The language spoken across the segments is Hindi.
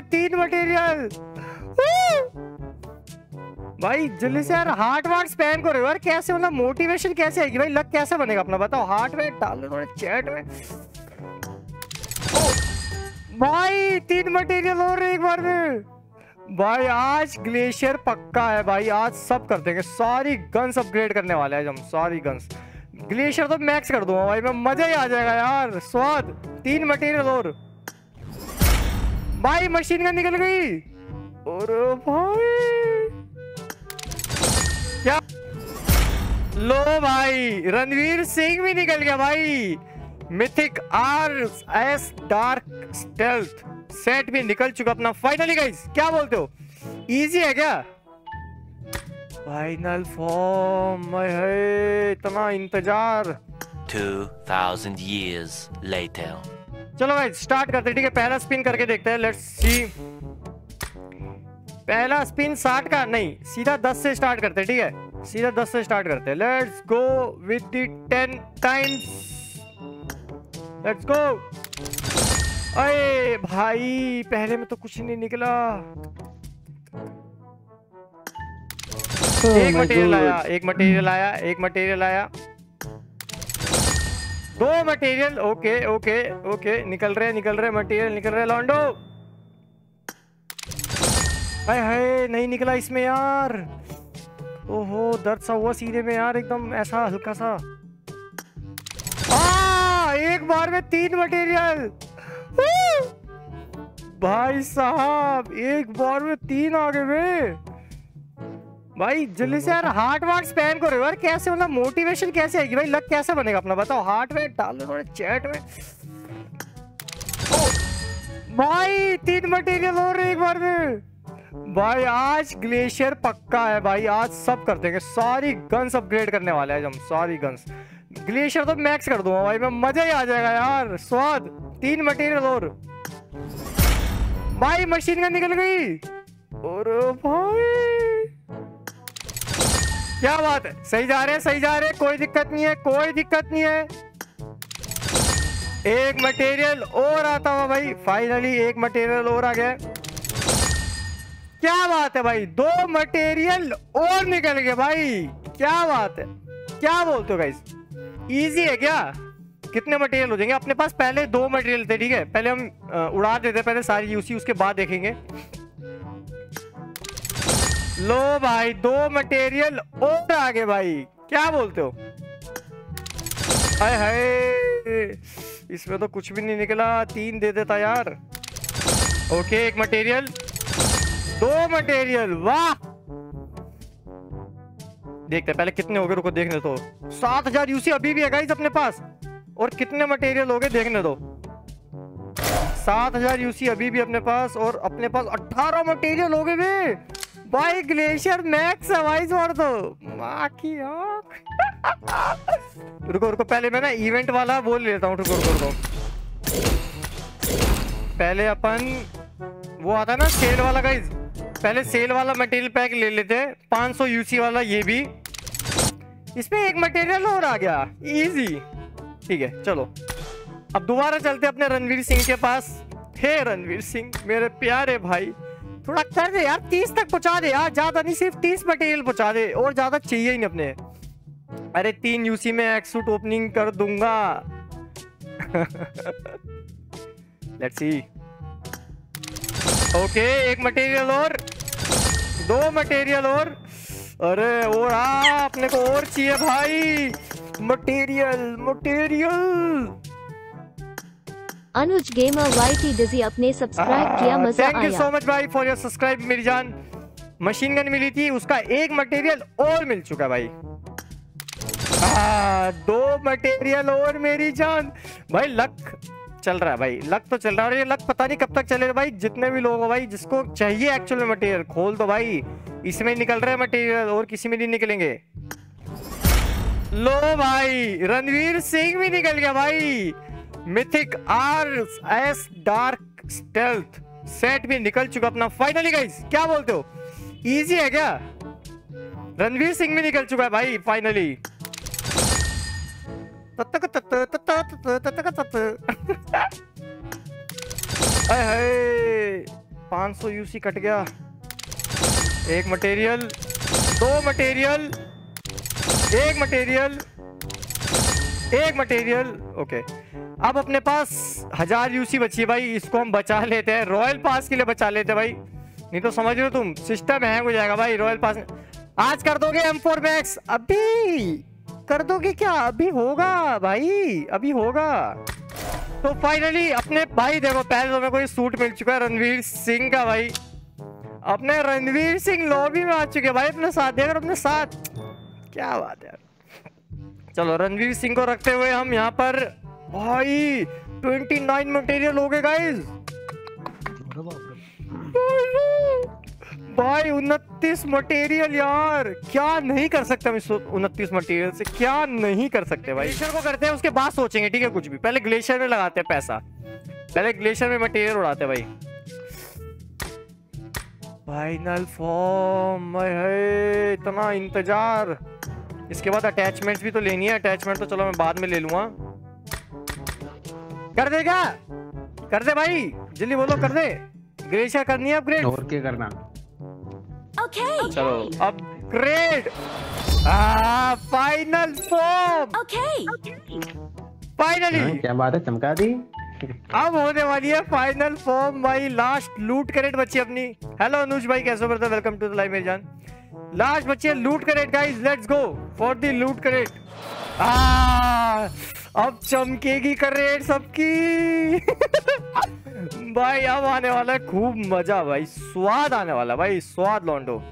में 3 मटेरियल। भाई जल्दी से यार हार्ट वार्ट स्पैन करो यार, कैसे मतलब मोटिवेशन कैसे आएगी भाई, लक कैसे बनेगा अपना बताओ। हार्ट में डाल दो चैट में। भाई 3 मटेरियल और एक बार में। भाई आज ग्लेशियर पक्का है भाई, आज सब कर देंगे, सारी गन्स अपग्रेड करने वाले हैं हम, सारी गन्स। ग्लेशियर तो मैक्स कर दूंगा भाई मैं, मजा ही आ जाएगा यार, स्वाद। 3 मटेरियल और। भाई मशीन गन निकल गई। और भाई क्या लो भाई, रणवीर सिंह भी निकल गया भाई। Mythic RS dark stealth set भी निकल चुका अपना फाइनली गाइस, क्या बोलते हो इजी है क्या? फाइनल फॉर्म है, इतना इंतजार। 2000 years later. चलो गाइस स्टार्ट करते हैं, ठीक है पहला स्पिन करके देखते हैं, लेट्स सी। पहला स्पिन 60 का नहीं, सीधा 10 से स्टार्ट करते हैं, ठीक है सीधा 10 से स्टार्ट करते हैं। Let's go with the 10 times, let's go. अरे भाई पहले में तो कुछ नहीं निकला। एक मटेरियल आया, एक मटेरियल आया, एक मटेरियल आया, 2 मटेरियल। ओके ओके ओके, निकल रहे निकल रहे मटेरियल, निकल रहे लॉन्डो। हाय हाय नहीं निकला इसमें यार, ओहो दर्द सा हुआ सीधे में यार, एकदम ऐसा हल्का सा। एक बार में 3 मटेरियल भाई साहब, एक बार में 3 आ गए वे। भाई जल्दी से यार हार्ट वार्ट स्पैन करो यार, कैसे मतलब मोटिवेशन कैसे आएगी भाई, लक कैसे बनेगा अपना बताओ। हार्ट में डाल दो थोड़ा चैट में। भाई 3 मटेरियल और एक बार में। भाई आज ग्लेशियर पक्का है भाई, आज सब कर देंगे, सारी गन्स अपग्रेड करने वाले हैं हम, सारी गन्स। ग्लेशियर तो मैक्स कर दूंगा भाई मैं, मजा ही आ जाएगा यार, स्वाद। 3 मटेरियल और। भाई मशीन गन निकल गई। और भाई क्या बात है, सही जा रहे हैं, सही जा रहे हैं, कोई दिक्कत नहीं है, कोई दिक्कत नहीं है। एक मटेरियल और आता हुआ भाई, फाइनली एक मटेरियल और आ गया। क्या बात है भाई, 2 मटेरियल और निकल गए भाई, क्या बात है, क्या बोलते हो गाइस इजी है क्या? कितने मटेरियल हो जाएंगे अपने पास? पहले 2 मटेरियल थे, ठीक है पहले हम उड़ा देते हैं, पहले सारी यूसी उसके बाद देखेंगे। लो भाई 2 मटेरियल और आगे भाई, क्या बोलते हो? हाय हाय इसमें तो कुछ भी नहीं निकला, 3 दे देता यार। ओके एक मटेरियल, 2 मटेरियल, वाह। देखते हैं पहले कितने हो गए, रुको देखने दो। 7000 यूसी अभी भी है गाइस अपने पास, और कितने मटेरियल हो गए देखने दो। 7000 यूसी अभी भी अपने पास, और अपने पास 18 मटेरियल हो गए बे। भाई ग्लेशियर मैक्स वाइज मार दो मां की आंख। रुको रुको पहले मैं ना इवेंट वाला बोल लेता हूं, रुको रुको रुको। पहले अपन वो आता है ना सेल वाला गाइस, पहले सेल वाला मटेरियल पैक ले लेते हैं, 500 यूसी वाला ये भी। इसमें एक मटेरियल और आ गया, इजी, ठीक है चलो। अब दोबारा चलते अपने रणवीर सिंह के पास। हे रणवीर सिंह मेरे प्यारे भाई, थोड़ा कर दे यार, 30 तक पहुंचा दे यार, ज्यादा नहीं सिर्फ 30 मटेरियल पहुंचा दे, और ज्यादा चाहिए ही नहीं अपने। अरे 3 यूसी में एक्सूट ओपनिंग कर दूंगा। Let's see. ओके एक मटेरियल और, 2 मटेरियल और। अरे और अपने को और चाहिए भाई material, material. Anuj gamer YT डिजी आपने सब्सक्राइब किया, मजा आया। थैंक यू सो मच भाई फॉर योर सब्सक्राइब मेरी जान। मशीन गन मिली थी, उसका 1 मटेरियल और मिल चुका भाई। 2 मटेरियल और मेरी जान। भाई लक चल रहा है भाई, लक तो चल रहा है, और ये लक पता नहीं कब तक चलेगा भाई। जितने भी लोग हो भाई जिसको चाहिए एक्चुअल में मटेरियल, खोल दो भाई, इसमें निकल रहे हैं मटेरियल और किसी में नहीं निकलेंगे। लो भाई रणवीर सिंह भी निकल गया भाई, mythic RS dark stealth set भी निकल चुका अपना फाइनली गाइस, क्या बोलते हो इजी है क्या? रणवीर सिंह भी निकल चुका है भाई फाइनली। 500 यूसी कट गया। एक मटेरियल, दो मटेरियल, एक मटेरियल, एक मटेरियल। ओके, अब अपने पास 1000 यूसी बची है भाई, इसको हम बचा लेते हैं, रॉयल पास के लिए बचा लेते हैं भाई। नहीं तो समझ लो तुम सिस्टम हैंग हो जाएगा भाई। रॉयल पास आज कर दोगे M4 मैक्स? अभी कर दोगे क्या? अभी होगा भाई, अभी होगा। तो फाइनली अपने भाई देखो पहले तो मेरे को ये सूट मिल चुका है रणवीर सिंह का भाई। अपने रणवीर सिंह लॉबी में आ चुके हैं भाई अपने साथ, देख अपने साथ, क्या बात है। चलो रणवीर सिंह को रखते हुए हम यहाँ पर भाई 29 मटेरियल हो गए गाइस भाई, 29 मटेरियल यार, क्या नहीं कर सकते हम इस 29 मटेरियल से, क्या नहीं कर सकते भाई। ग्लेशियर को करते हैं, उसके बाद सोचेंगे ठीक है कुछ भी। पहले ग्लेशियर में लगाते हैं पैसा, पहले ग्लेशियर में मटेरियल उड़ाते हैं भाई। फाइनल फॉर्म है, इतना इंतजार। इसके बाद अटैचमेंट्स भी तो लेनी है, अटैचमेंट तो चलो मैं बाद में ले लूंगा। कर दे क्या? कर दे भाई, जल्दी बोलो कर दे। ग्लेशियर करनी है अपग्रेड और क्या करना। Okay. चलो अपग्रेड, फाइनल फॉर्म, फाइनली क्या बात है, चमका दी। अब होने वाली है फाइनल फॉर्म भाई, लास्ट लूट करेट बची अपनी। हेलो अनुज भाई कैसे हो brother, welcome to the live मेरी जान। लास्ट बची है loot crate guys, let's go for the loot crate. अब चमकेगी करेट सबकी भाई, अब आने वाला है खूब मजा भाई, स्वाद आने वाला भाई, स्वाद लौंडो।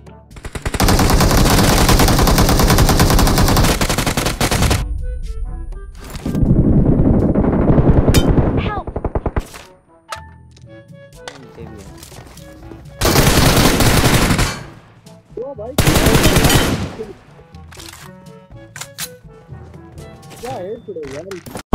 क्या है